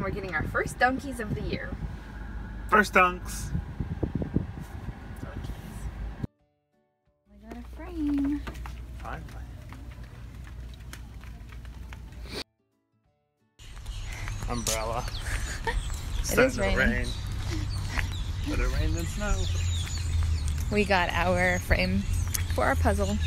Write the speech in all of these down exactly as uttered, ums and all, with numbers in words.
and we're getting our first Dunkies of the year. First Dunks. Dunkies. I got a frame. Finally. Umbrella. It is raining. Rain. Better rain than snow. We got our frame for our puzzle.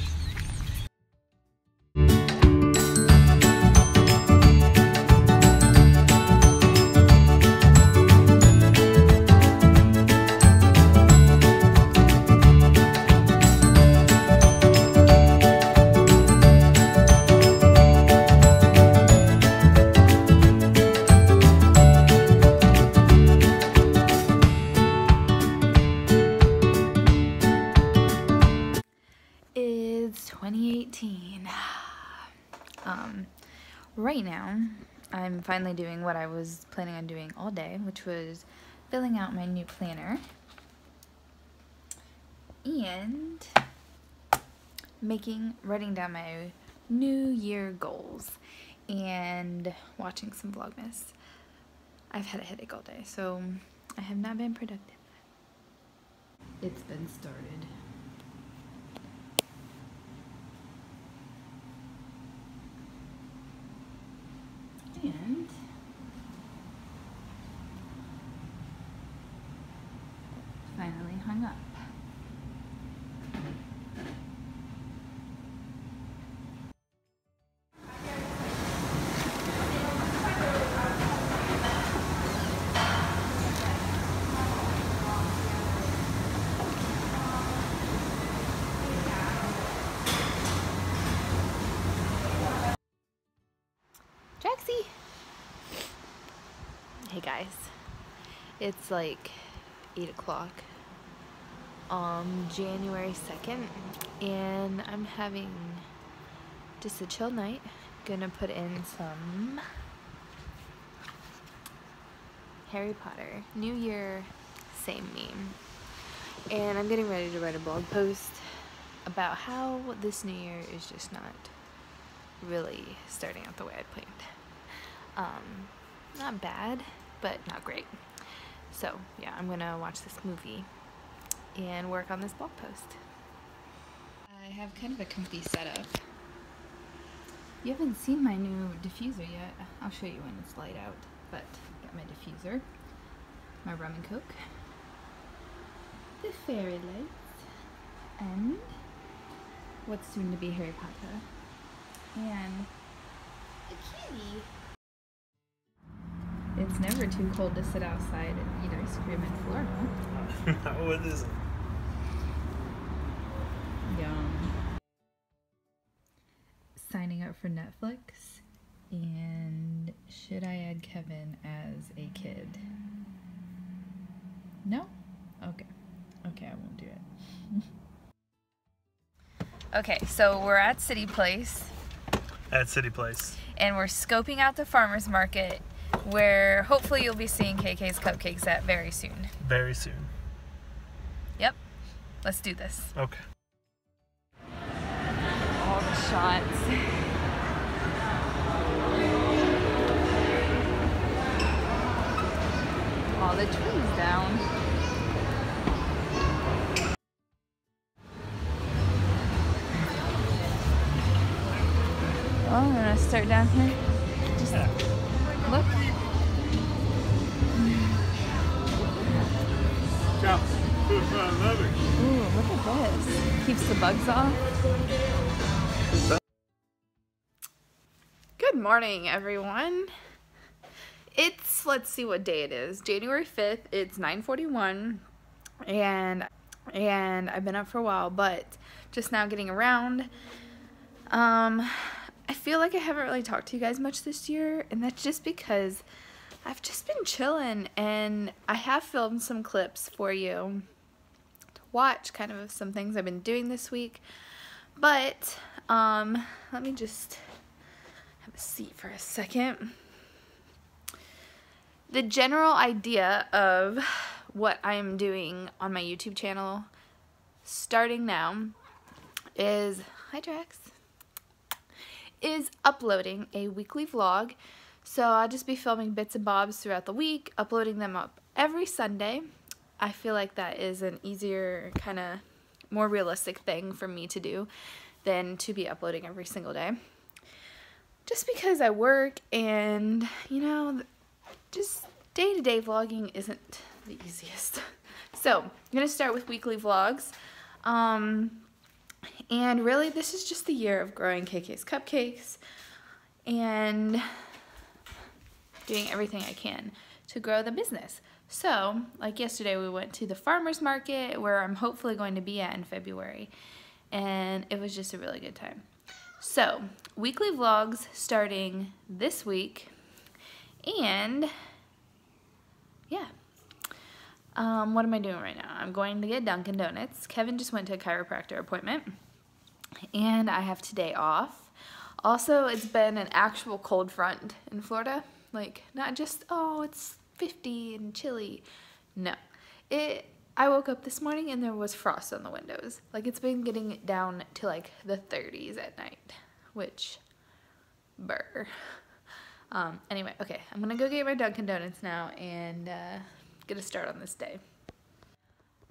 twenty eighteen. Um, right now, I'm finally doing what I was planning on doing all day, which was filling out my new planner and making, writing down my new year goals and watching some Vlogmas. I've had a headache all day, so I have not been productive. It's been started. And finally hung up. Draxie! Hey guys, it's like eight o'clock on January second and I'm having just a chill night. Gonna put in some Harry Potter New Year Same Meme, and I'm getting ready to write a blog post about how this new year is just not really starting out the way I planned. Um, not bad, but not great. So yeah, I'm gonna watch this movie and work on this blog post. I have kind of a comfy setup. You haven't seen my new diffuser yet. I'll show you when it's light out, but I got my diffuser, my rum and coke, the fairy lights, and what's soon to be Harry Potter, and a kitty. It's never too cold to sit outside and eat ice cream in Florida. What is it? Yum. Signing up for Netflix. And should I add Kevin as a kid? No? Okay. Okay, I won't do it. Okay, so we're at City Place. At City Place. And we're scoping out the farmer's market, where hopefully you'll be seeing K K's Cupcakes at very soon. Very soon. Yep. Let's do this. Okay. All the shots. All the trees down. Oh, we're gonna start down here. Just yeah. Look. Ooh, look at this. Keeps the bugs off. Good morning, everyone. It's, let's see what day it is. January fifth. It's nine forty-one. And and I've been up for a while, but just now getting around. Um I feel like I haven't really talked to you guys much this year, and that's just because I've just been chilling, and I have filmed some clips for you to watch, kind of some things I've been doing this week. But um, let me just have a seat for a second. The general idea of what I'm doing on my YouTube channel starting now is, hi Drax, is uploading a weekly vlog. So I'll just be filming bits and bobs throughout the week, uploading them up every Sunday. I feel like that is an easier, kind of more realistic thing for me to do than to be uploading every single day. Just because I work and, you know, just day-to-day vlogging isn't the easiest. So I'm going to start with weekly vlogs. Um, and really this is just the year of growing K K's Cupcakes and doing everything I can to grow the business. So, like yesterday we went to the farmer's market where I'm hopefully going to be at in February. And it was just a really good time. So, weekly vlogs starting this week, and yeah. Um, what am I doing right now? I'm going to get Dunkin Donuts. Kevin just went to a chiropractor appointment, and I have today off. Also, it's been an actual cold front in Florida. Like, not just, oh, it's fifty and chilly. No. It, I woke up this morning and there was frost on the windows. Like, it's been getting down to, like, the thirties at night, which, brr. Um, anyway, okay, I'm gonna go get my Dunkin' Donuts now and uh, get a start on this day.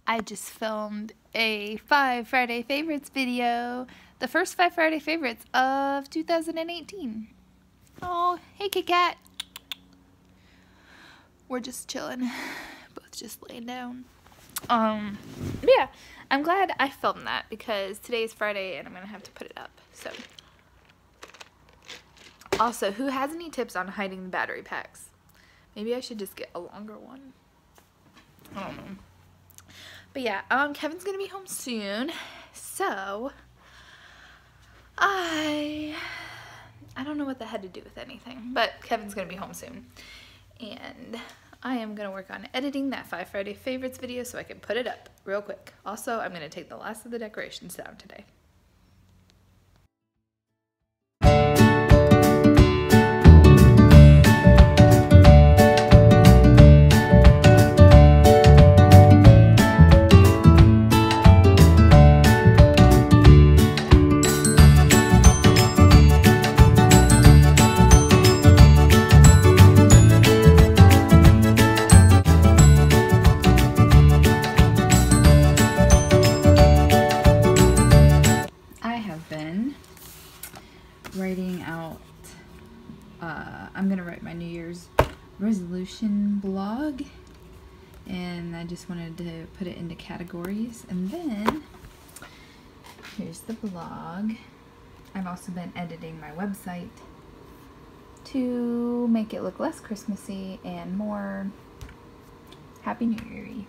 I just filmed a five Friday favorites video. The first five Friday favorites of two thousand eighteen. Oh, hey Kit Kat. We're just chilling, both just laying down. Um, yeah, I'm glad I filmed that because today's Friday and I'm gonna have to put it up, so. Also, who has any tips on hiding the battery packs? Maybe I should just get a longer one. I don't know. But yeah, um, Kevin's gonna be home soon, so I, I don't know what that had to do with anything, but Kevin's gonna be home soon. And I am going to work on editing that five Friday favorites video so I can put it up real quick. Also, I'm going to take the last of the decorations down today. Writing out, uh, I'm gonna write my New Year's resolution blog, and I just wanted to put it into categories. And then here's the blog. I've also been editing my website to make it look less Christmassy and more Happy New Year-y.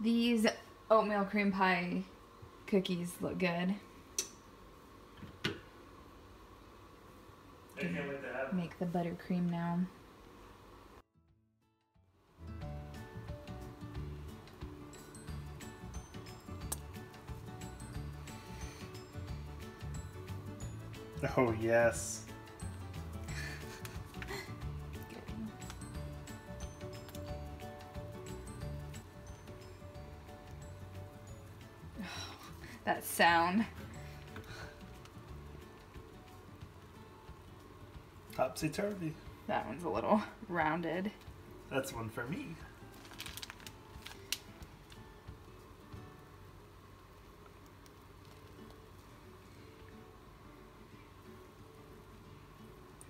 These oatmeal cream pie cookies look good. Make the buttercream now. Oh, yes. That sound. Topsy-turvy. That one's a little rounded. That's one for me.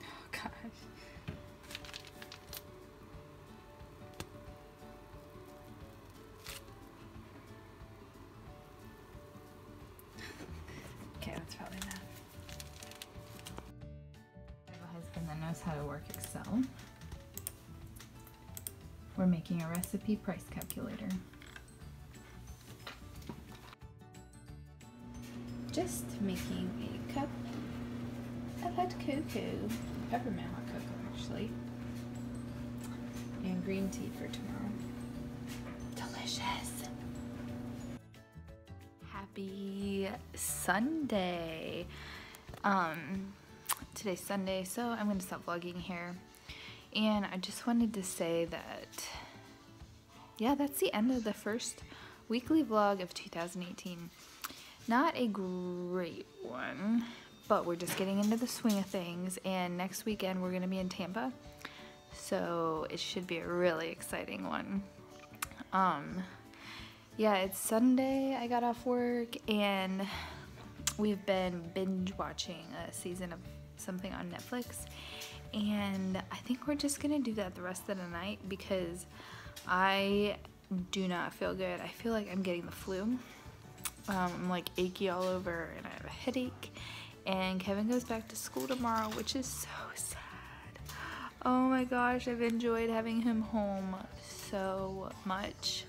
Oh, gosh. Probably not. I have a husband that knows how to work Excel. We're making a recipe price calculator. Just making a cup of hot cocoa, peppermint hot cocoa actually, and green tea for tomorrow. Delicious! Happy Sunday. Um, today's Sunday, so I'm going to stop vlogging here. And I just wanted to say that, yeah, that's the end of the first weekly vlog of two thousand eighteen. Not a great one, but we're just getting into the swing of things, and next weekend we're going to be in Tampa, so it should be a really exciting one. Um, yeah, it's Sunday, I got off work, and we've been binge watching a season of something on Netflix, and I think we're just going to do that the rest of the night because I do not feel good. I feel like I'm getting the flu. Um, I'm like achy all over and I have a headache, and Kevin goes back to school tomorrow, which is so sad. Oh my gosh, I've enjoyed having him home so much.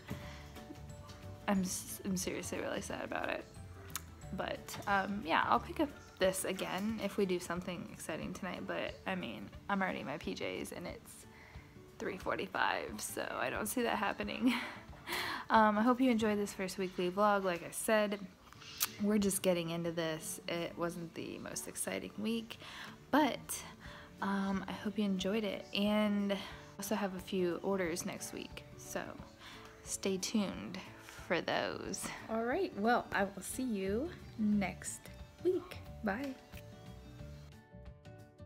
I'm, I'm seriously really sad about it. But um, yeah, I'll pick up this again if we do something exciting tonight, but I mean, I'm already in my P Js and it's three forty-five, so I don't see that happening. Um, I hope you enjoyed this first weekly vlog. Like I said, we're just getting into this. It wasn't the most exciting week, but um, I hope you enjoyed it. And I also have a few orders next week, so stay tuned for those. All right, well, I will see you next week. Bye.